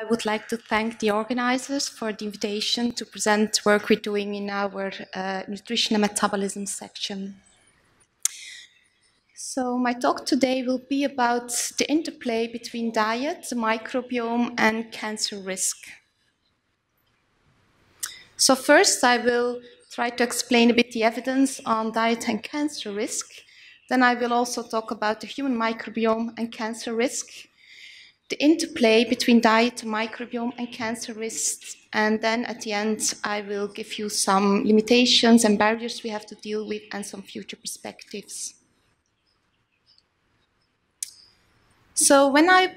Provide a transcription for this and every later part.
I would like to thank the organizers for the invitation to present work we're doing in our nutrition and metabolism section. So my talk today will be about the interplay between diet, the microbiome, and cancer risk. So first I will try to explain a bit the evidence on diet and cancer risk. Then I will also talk about the human microbiome and cancer risk, the interplay between diet, microbiome, and cancer risks. And then at the end, I will give you some limitations and barriers we have to deal with and some future perspectives. So when I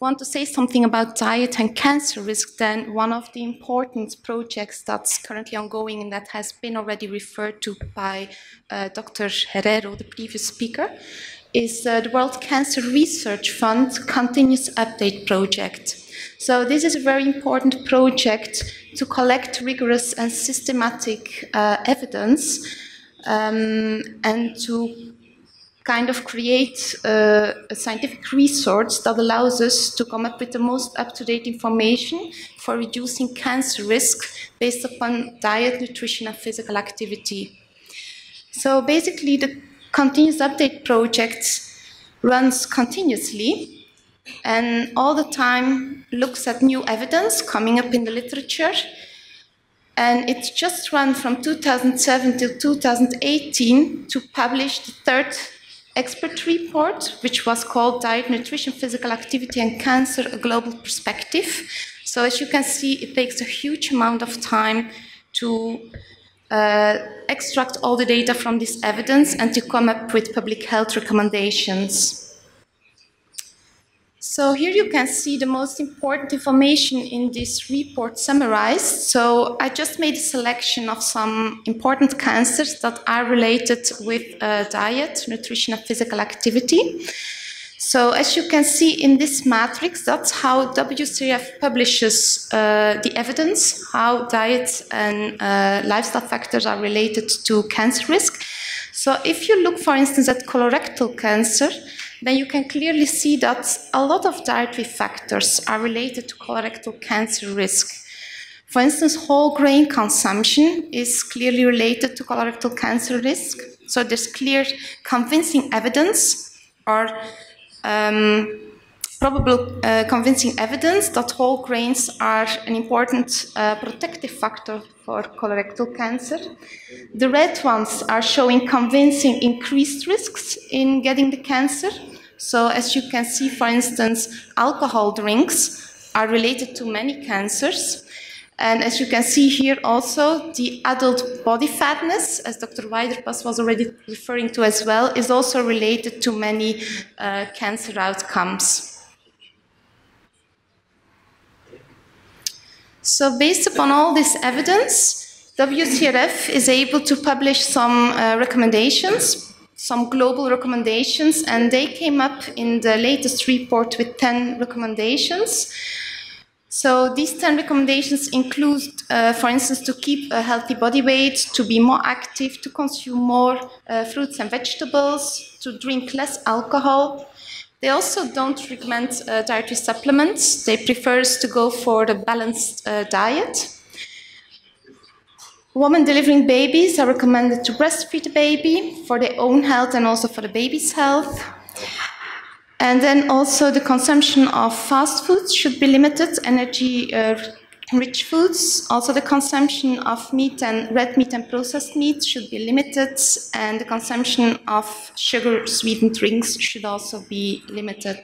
want to say something about diet and cancer risk, then one of the important projects that's currently ongoing and that has been already referred to by Dr. Herrero, the previous speaker, is the World Cancer Research Fund Continuous Update Project. So this is a very important project to collect rigorous and systematic evidence and to kind of create a scientific resource that allows us to come up with the most up-to-date information for reducing cancer risk based upon diet, nutrition, and physical activity. So basically the Continuous Update Project runs continuously and all the time looks at new evidence coming up in the literature. And it just ran from 2007 till 2018 to publish the third expert report, which was called Diet, Nutrition, Physical Activity and Cancer, a Global Perspective. So as you can see, it takes a huge amount of time to extract all the data from this evidence and to come up with public health recommendations. So here you can see the most important information in this report summarized. So I just made a selection of some important cancers that are related with diet, nutrition, and physical activity. So as you can see in this matrix, that's how WCRF publishes the evidence, how diet and lifestyle factors are related to cancer risk. So if you look, for instance, at colorectal cancer, then you can clearly see that a lot of dietary factors are related to colorectal cancer risk. For instance, whole grain consumption is clearly related to colorectal cancer risk. So there's clear, convincing evidence or probable convincing evidence that whole grains are an important protective factor for colorectal cancer. The red ones are showing convincing increased risks in getting the cancer. So as you can see, for instance, alcohol drinks are related to many cancers. And as you can see here also, the adult body fatness, as Dr. Weiderpass was already referring to as well, is also related to many cancer outcomes. So based upon all this evidence, WCRF is able to publish some recommendations, some global recommendations, and they came up in the latest report with 10 recommendations. So these 10 recommendations include, for instance, to keep a healthy body weight, to be more active, to consume more fruits and vegetables, to drink less alcohol. They also don't recommend dietary supplements. They prefer to go for the balanced diet. Women delivering babies are recommended to breastfeed the baby for their own health and also for the baby's health. And then also the consumption of fast foods should be limited, energy-rich foods. Also the consumption of meat and red meat and processed meat should be limited, and the consumption of sugar-sweetened drinks should also be limited.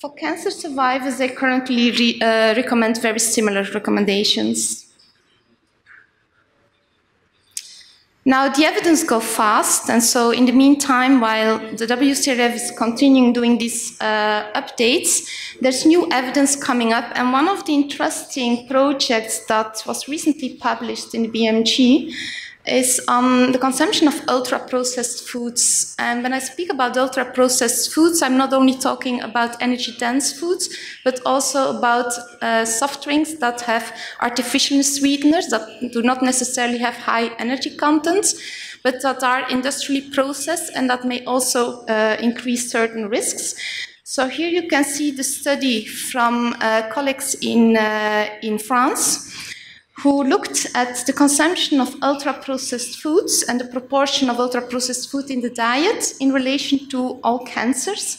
For cancer survivors, they currently recommend very similar recommendations. Now, the evidence goes fast, and so in the meantime, while the WCRF is continuing doing these updates, there's new evidence coming up, and one of the interesting projects that was recently published in the BMG is the consumption of ultra-processed foods. And when I speak about ultra-processed foods, I'm not only talking about energy-dense foods, but also about soft drinks that have artificial sweeteners that do not necessarily have high energy content, but that are industrially processed and that may also increase certain risks. So here you can see the study from colleagues in France who looked at the consumption of ultra-processed foods and the proportion of ultra-processed food in the diet in relation to all cancers.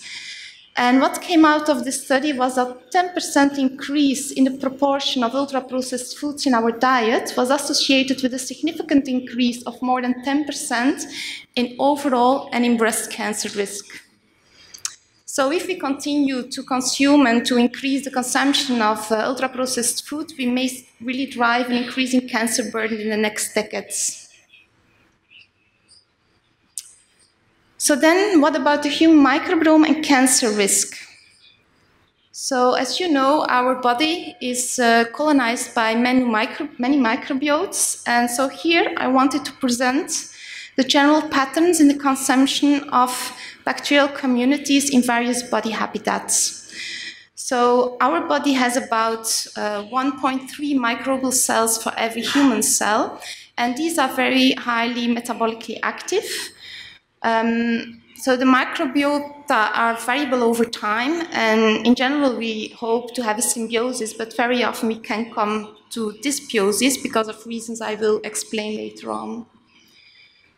And what came out of this study was a 10% increase in the proportion of ultra-processed foods in our diet was associated with a significant increase of more than 10% in overall and in breast cancer risk. So if we continue to consume and to increase the consumption of ultra-processed food, we may really drive an increase in cancer burden in the next decades. So then, what about the human microbiome and cancer risk? So, as you know, our body is colonized by many microbiotes, and so here I wanted to present the general patterns in the consumption of bacterial communities in various body habitats. So our body has about 1.3 microbial cells for every human cell, and these are very highly metabolically active. So the microbiota are variable over time, and in general we hope to have a symbiosis, but very often we can come to dysbiosis because of reasons I will explain later on.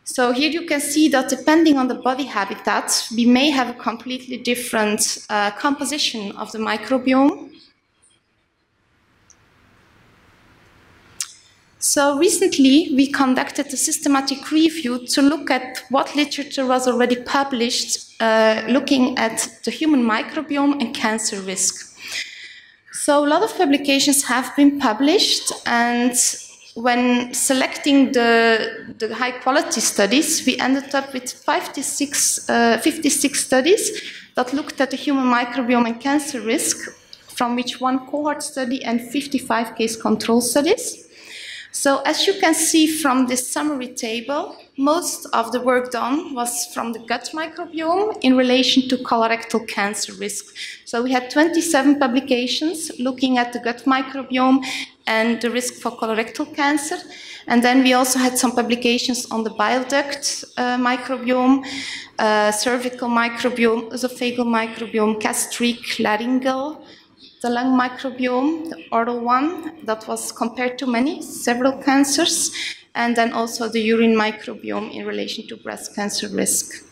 So here you can see that depending on the body habitat, we may have a completely different composition of the microbiome. So recently, we conducted a systematic review to look at what literature was already published looking at the human microbiome and cancer risk. So a lot of publications have been published, and when selecting the high-quality studies, we ended up with 56 studies that looked at the human microbiome and cancer risk, from which one cohort study and 55 case-control studies. So as you can see from this summary table, most of the work done was from the gut microbiome in relation to colorectal cancer risk. So we had 27 publications looking at the gut microbiome and the risk for colorectal cancer. And then we also had some publications on the bile duct microbiome, cervical microbiome, esophageal microbiome, gastric, laryngeal, the lung microbiome, the oral one, that was compared to several cancers, and then also the urine microbiome in relation to breast cancer risk.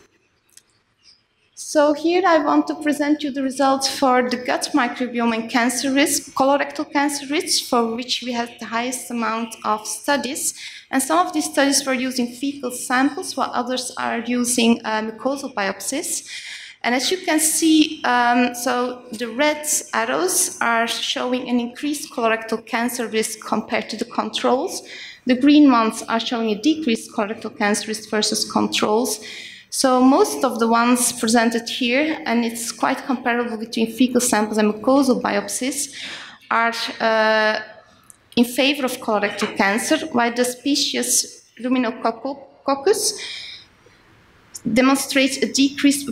So here I want to present you the results for the gut microbiome and cancer risk, colorectal cancer risk, for which we had the highest amount of studies. And some of these studies were using fecal samples, while others are using mucosal biopsies. And as you can see, so the red arrows are showing an increased colorectal cancer risk compared to the controls. The green ones are showing a decreased colorectal cancer risk versus controls. So most of the ones presented here, and it's quite comparable between fecal samples and mucosal biopsies, are in favor of colorectal cancer, while the species ruminococcus demonstrates a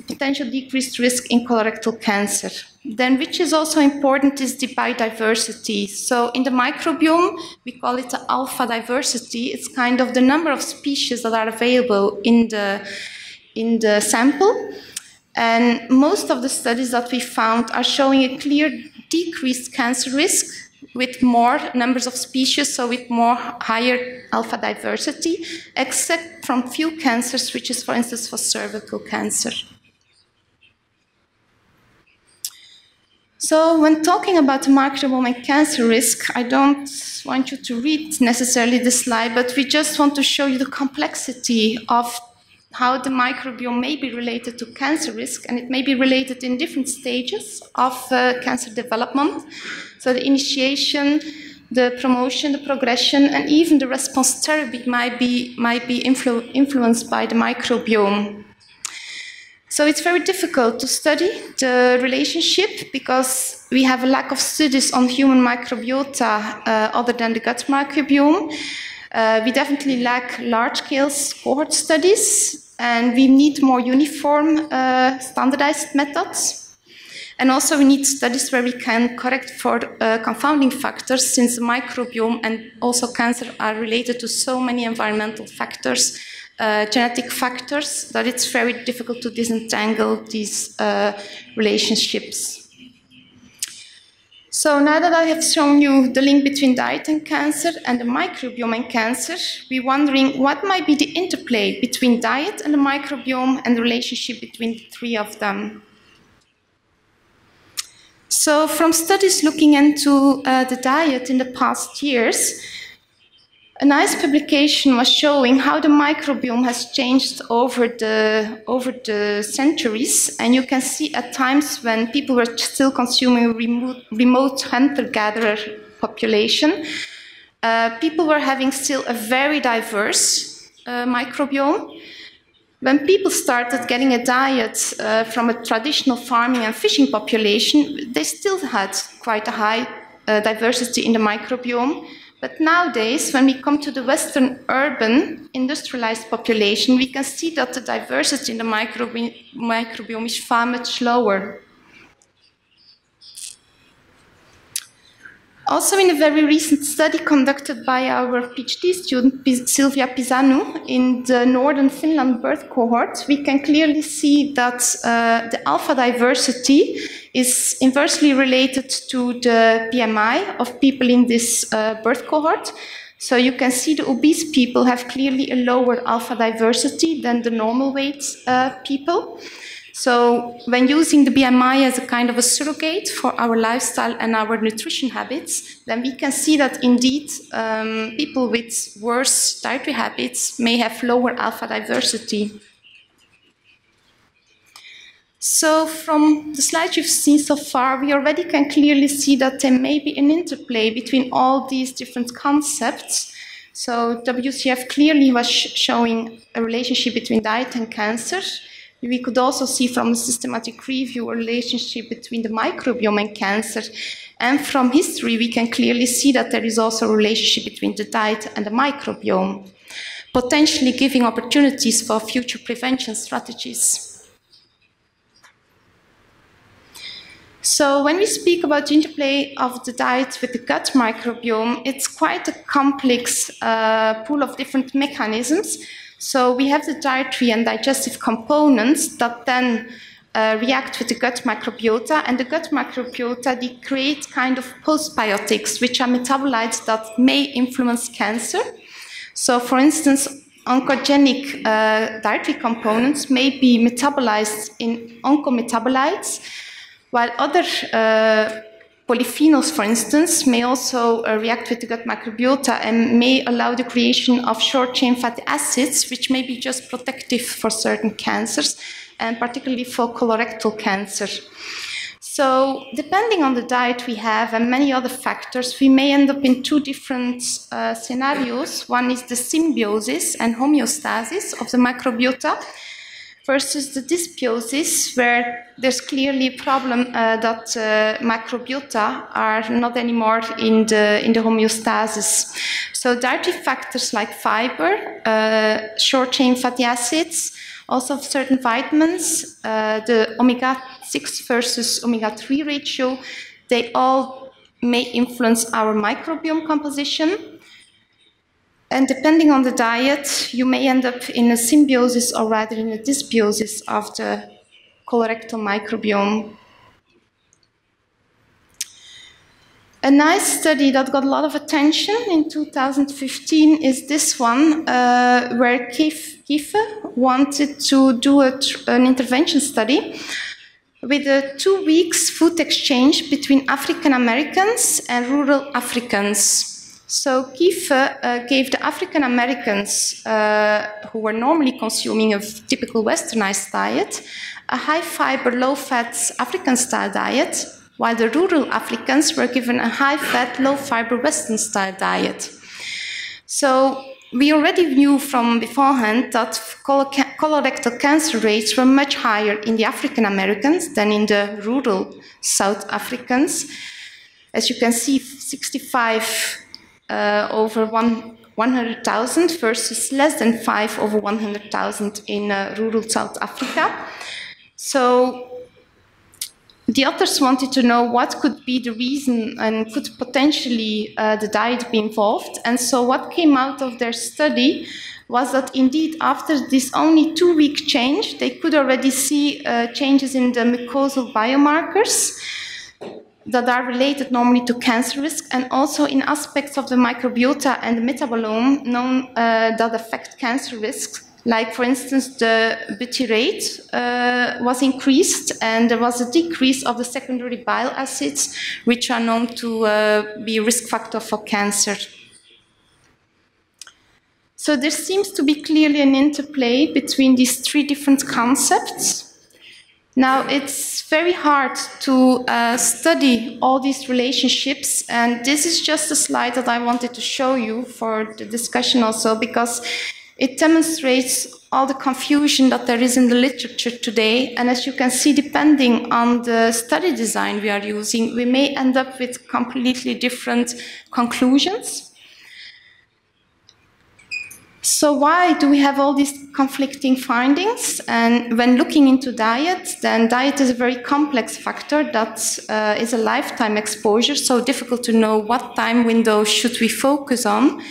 potential decreased risk in colorectal cancer. Then, which is also important, is the biodiversity. So in the microbiome, we call it the alpha diversity. It's kind of the number of species that are available in the sample. And most of the studies that we found are showing a clear decreased cancer risk with more numbers of species, so with more higher alpha diversity, except from few cancers, which is, for instance, for cervical cancer. So when talking about microbiome and cancer risk, I don't want you to read necessarily this slide, but we just want to show you the complexity of how the microbiome may be related to cancer risk, and it may be related in different stages of cancer development. So the initiation, the promotion, the progression, and even the response therapy might be influenced by the microbiome. So it's very difficult to study the relationship because we have a lack of studies on human microbiota other than the gut microbiome. We definitely lack large-scale cohort studies, and we need more uniform standardized methods. And also we need studies where we can correct for confounding factors, since the microbiome and also cancer are related to so many environmental factors genetic factors, that it's very difficult to disentangle these relationships. So now that I have shown you the link between diet and cancer and the microbiome and cancer, we're wondering what might be the interplay between diet and the microbiome and the relationship between the three of them. So from studies looking into the diet in the past years, a nice publication was showing how the microbiome has changed over the centuries. And you can see at times when people were still consuming remote hunter-gatherer population, people were having still a very diverse microbiome. When people started getting a diet from a traditional farming and fishing population, they still had quite a high diversity in the microbiome. But nowadays, when we come to the Western urban industrialized population, we can see that the diversity in the microbiome is far much lower. Also, in a very recent study conducted by our PhD student, Silvia Pisanu, in the Northern Finland birth cohort, we can clearly see that the alpha diversity is inversely related to the BMI of people in this birth cohort. So you can see the obese people have clearly a lower alpha diversity than the normal weight people. So when using the BMI as a kind of a surrogate for our lifestyle and our nutrition habits, then we can see that indeed people with worse dietary habits may have lower alpha diversity. So from the slides you've seen so far, we already can clearly see that there may be an interplay between all these different concepts. So WCF clearly was showing a relationship between diet and cancer. We could also see from a systematic review a relationship between the microbiome and cancer. And from history, we can clearly see that there is also a relationship between the diet and the microbiome, potentially giving opportunities for future prevention strategies. So when we speak about the interplay of the diet with the gut microbiome, it's quite a complex pool of different mechanisms. So we have the dietary and digestive components that then react with the gut microbiota, and the gut microbiota, they create kind of postbiotics, which are metabolites that may influence cancer. So for instance, oncogenic dietary components may be metabolized in oncometabolites, while other polyphenols, for instance, may also react with the gut microbiota and may allow the creation of short-chain fatty acids, which may be just protective for certain cancers, and particularly for colorectal cancer. So depending on the diet we have and many other factors, we may end up in two different scenarios. One is the symbiosis and homeostasis of the microbiota, versus the dysbiosis, where there's clearly a problem that microbiota are not anymore in the homeostasis. So dietary factors like fiber, short-chain fatty acids, also certain vitamins, the omega-6 versus omega-3 ratio, they all may influence our microbiome composition. And depending on the diet, you may end up in a symbiosis or rather in a dysbiosis of the colorectal microbiome. A nice study that got a lot of attention in 2015 is this one, where Kiefer wanted to do an intervention study with a 2-week food exchange between African Americans and rural Africans. So Kiefer gave the African Americans who were normally consuming a typical Westernized diet, a high-fiber, low-fat African-style diet, while the rural Africans were given a high-fat, low-fiber Western-style diet. So we already knew from beforehand that colorectal cancer rates were much higher in the African Americans than in the rural South Africans. As you can see, 65 over 100,000 versus less than 5 over 100,000 in rural South Africa. So the authors wanted to know what could be the reason and could potentially the diet be involved. And so what came out of their study was that indeed after this only 2-week change, they could already see changes in the mucosal biomarkers that are related normally to cancer risk, and also in aspects of the microbiota and the metabolome known that affect cancer risk. Like, for instance, the butyrate was increased, and there was a decrease of the secondary bile acids, which are known to be a risk factor for cancer. So there seems to be clearly an interplay between these 3 different concepts. Now, it's very hard to study all these relationships, and this is just a slide that I wanted to show you for the discussion also, because it demonstrates all the confusion that there is in the literature today. And as you can see, depending on the study design we are using, we may end up with completely different conclusions. So why do we have all these conflicting findings? And when looking into diet, then diet is a very complex factor that is a lifetime exposure, so difficult to know what time window should we focus on.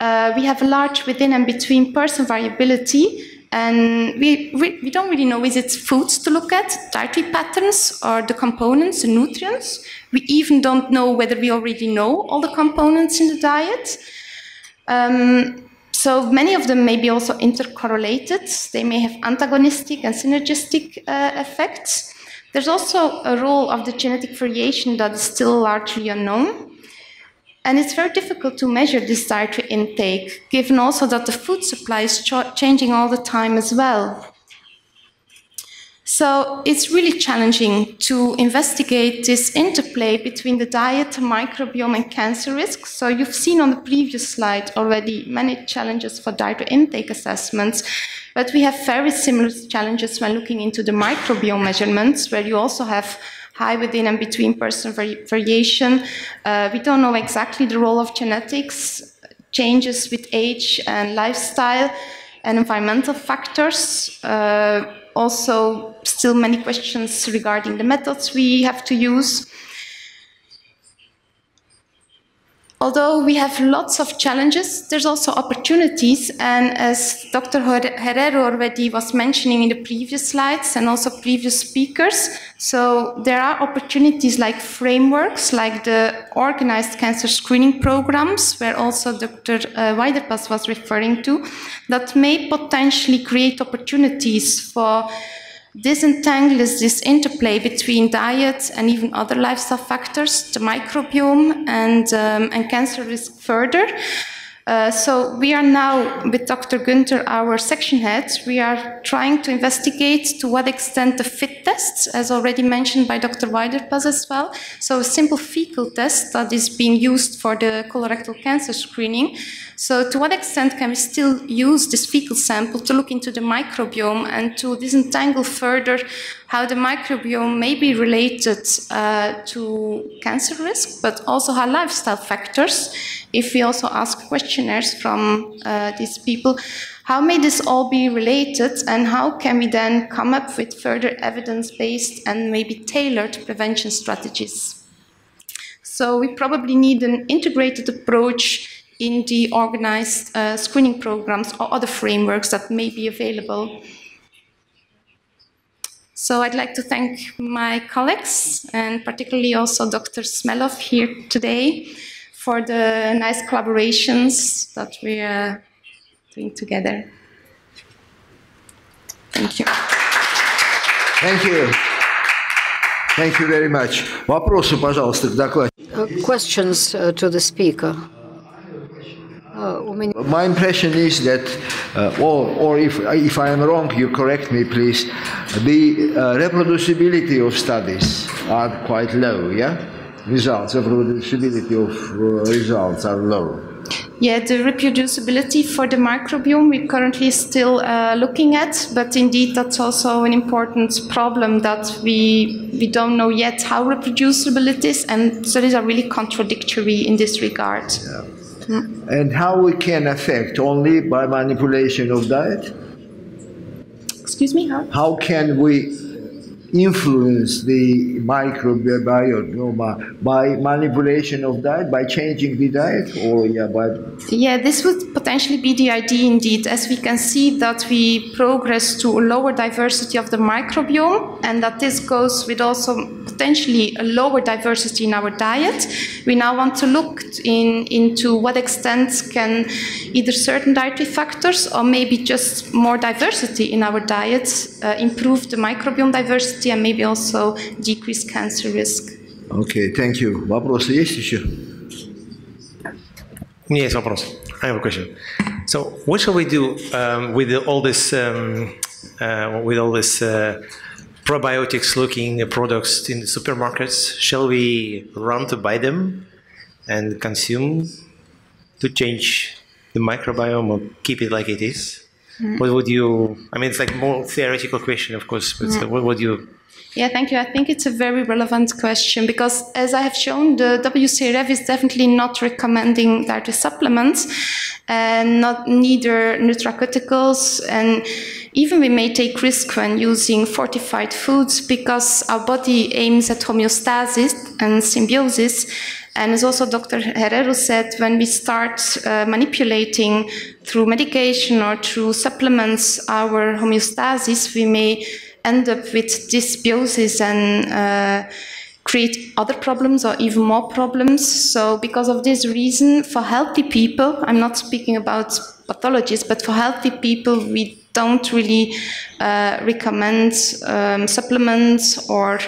We have a large within and between person variability, and we don't really know, is it foods to look at, dietary patterns, or the components, the nutrients? We even don't know whether we already know all the components in the diet. So many of them may be also intercorrelated. They may have antagonistic and synergistic effects. There's also a role of the genetic variation that is still largely unknown. And it's very difficult to measure this dietary intake, given also that the food supply is changing all the time as well. So it's really challenging to investigate this interplay between the diet, microbiome, and cancer risk. So you've seen on the previous slide already many challenges for dietary intake assessments, but we have very similar challenges when looking into the microbiome measurements, where you also have high within and between person variation. We don't know exactly the role of genetics, changes with age and lifestyle, and environmental factors. Also, still many questions regarding the methods we have to use. Although we have lots of challenges, there's also opportunities, and as Dr. Herrero already was mentioning in the previous slides and also previous speakers, so there are opportunities like frameworks, like the organized cancer screening programs, where also Dr. Weiderpass was referring to, that may potentially create opportunities for disentangles this interplay between diet and even other lifestyle factors, the microbiome, and cancer risk further. So we are now, with Dr. Gunther, our section head, we are trying to investigate to what extent the FIT tests, as already mentioned by Dr. Weiderpass as well, so a simple fecal test that is being used for the colorectal cancer screening. So to what extent can we still use this fecal sample to look into the microbiome and to disentangle further how the microbiome may be related to cancer risk, but also how lifestyle factors, if we also ask questionnaires from these people, how may this all be related, and how can we then come up with further evidence-based and maybe tailored prevention strategies? So we probably need an integrated approach in the organized screening programs or other frameworks that may be available. So I'd like to thank my colleagues, and particularly also Dr. Smeloff here today, for the nice collaborations that we are doing together. Thank you. Thank you. Thank you very much. Questions to the speaker? My impression is that, or if I am wrong, you correct me, please, the reproducibility of studies are quite low, yeah? Results, reproducibility of results are low. Yeah, the reproducibility for the microbiome we're currently still looking at, but indeed that's also an important problem that we don't know yet how reproducible it is, and studies are really contradictory in this regard. Yeah. Mm. And how we can affect only by manipulation of diet? Excuse me? How can we influence the microbiome by manipulation of diet, by changing the diet, or this would potentially be the idea indeed, as we can see that we progress to a lower diversity of the microbiome, and that this goes with also potentially a lower diversity in our diet. We now want to look into what extent can either certain dietary factors or maybe just more diversity in our diet improve the microbiome diversity and maybe also decrease cancer risk. Okay, thank you. Yes, I have a question. So, what shall we do with all this probiotics-looking products in the supermarkets? Shall we run to buy them and consume to change the microbiome or keep it like it is? Mm-hmm. What would you, I mean, it's like more theoretical question, of course, but so what would you? Yeah, thank you. I think it's a very relevant question because, as I have shown, the WCRF is definitely not recommending dietary supplements, and neither nutraceuticals, and even we may take risk when using fortified foods because our body aims at homeostasis and symbiosis. And as also Dr. Herrero said, when we start manipulating through medication or through supplements our homeostasis, we may end up with dysbiosis and create other problems or even more problems. So because of this reason, for healthy people, I'm not speaking about pathologists, but for healthy people, we don't really recommend supplements or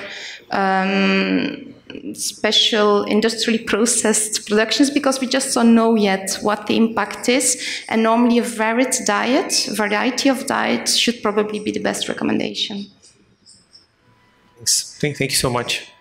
special industrially processed productions because we just don't know yet what the impact is, and normally a varied diet, variety of diet should probably be the best recommendation. Thanks. Thank you so much.